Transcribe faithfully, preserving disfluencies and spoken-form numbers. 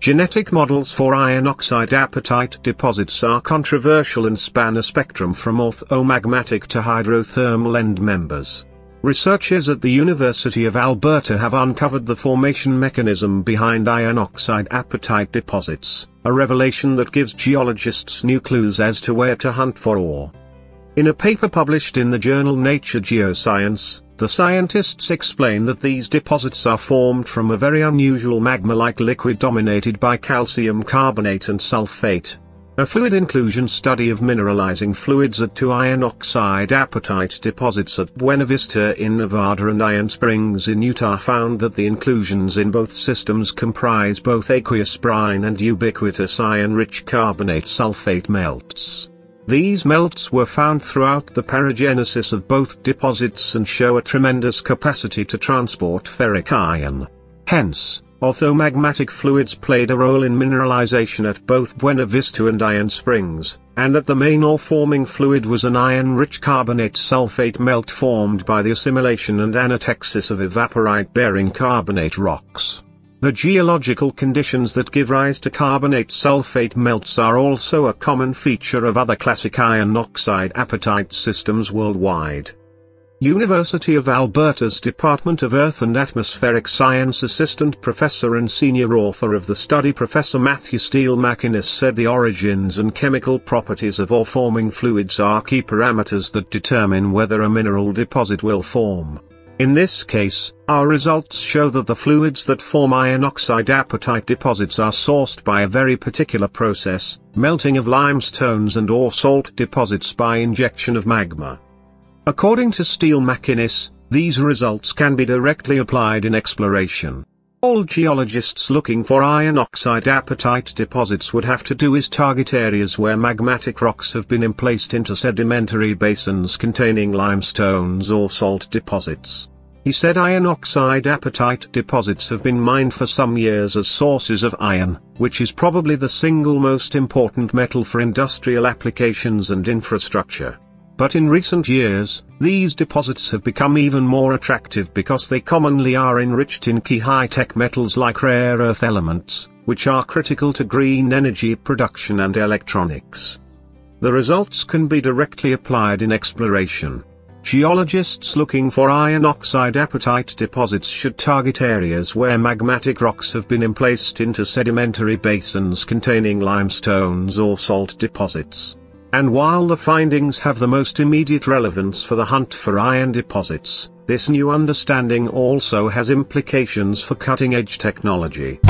Genetic models for iron oxide apatite deposits are controversial and span a spectrum from orthomagmatic to hydrothermal end members. Researchers at the University of Alberta have uncovered the formation mechanism behind iron oxide apatite deposits, a revelation that gives geologists new clues as to where to hunt for ore. In a paper published in the journal Nature Geoscience, the scientists explain that these deposits are formed from a very unusual magma-like liquid dominated by calcium carbonate and sulfate. A fluid inclusion study of mineralizing fluids at two iron oxide apatite deposits at Buena Vista in Nevada and Iron Springs in Utah found that the inclusions in both systems comprise both aqueous brine and ubiquitous iron-rich carbonate sulfate melts. These melts were found throughout the paragenesis of both deposits and show a tremendous capacity to transport ferric iron. Hence, orthomagmatic fluids played a role in mineralization at both Buena Vista and Iron Springs, and that the main ore-forming fluid was an iron-rich carbonate sulfate melt formed by the assimilation and anatexis of evaporite-bearing carbonate rocks. The geological conditions that give rise to carbonate sulfate melts are also a common feature of other classic iron oxide apatite systems worldwide. University of Alberta's Department of Earth and Atmospheric Science assistant professor and senior author of the study Professor Matthew Steele-MacInnis said the origins and chemical properties of ore-forming fluids are key parameters that determine whether a mineral deposit will form. In this case, our results show that the fluids that form iron oxide apatite deposits are sourced by a very particular process, melting of limestones and ore salt deposits by injection of magma. According to Steele-MacInnis, these results can be directly applied in exploration. All geologists looking for iron oxide apatite deposits would have to do is target areas where magmatic rocks have been emplaced into sedimentary basins containing limestones or salt deposits. He said iron oxide apatite deposits have been mined for some years as sources of iron, which is probably the single most important metal for industrial applications and infrastructure. But in recent years, these deposits have become even more attractive because they commonly are enriched in key high-tech metals like rare earth elements, which are critical to green energy production and electronics. The results can be directly applied in exploration. Geologists looking for iron oxide apatite deposits should target areas where magmatic rocks have been emplaced into sedimentary basins containing limestones or salt deposits. And while the findings have the most immediate relevance for the hunt for iron deposits, this new understanding also has implications for cutting-edge technology.